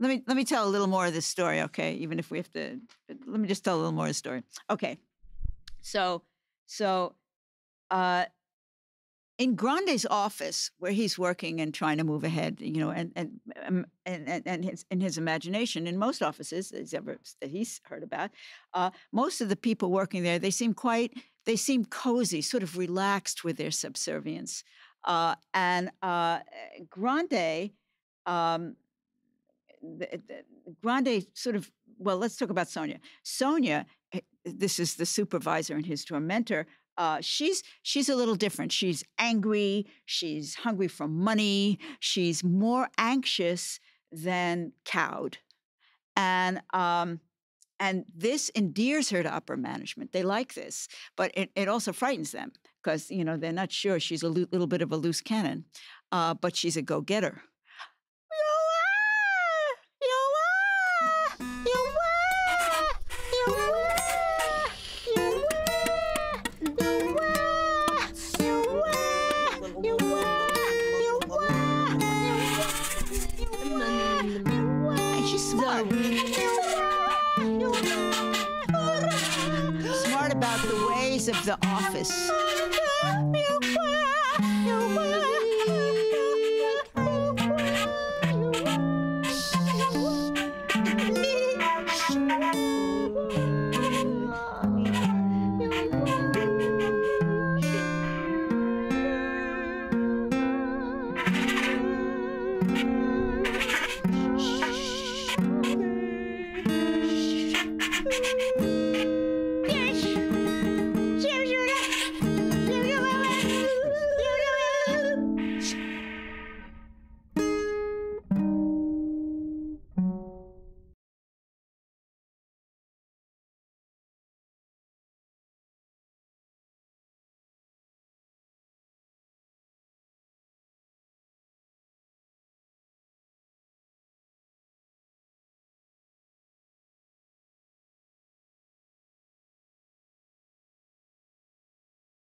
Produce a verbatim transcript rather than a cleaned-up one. Let me let me tell a little more of this story, okay? Even if we have to, let me just tell a little more of the story. Okay, so so uh, in Grande's office, where he's working and trying to move ahead, you know, and and and and, and his, in his imagination, in most offices that he's ever that he's heard about, uh, most of the people working there, they seem quite, they seem cozy, sort of relaxed with their subservience, uh, and uh, Grande. Um, Grande sort of, well, let's talk about Sonia. Sonia, this is the supervisor and his tormentor. Uh, she's she's a little different. She's angry. She's hungry for money. She's more anxious than cowed, and um, and this endears her to upper management. They like this, but it, it also frightens them because you know they're not sure. She's a lo- little bit of a loose cannon, uh, but she's a go-getter. Smart about the ways of the office.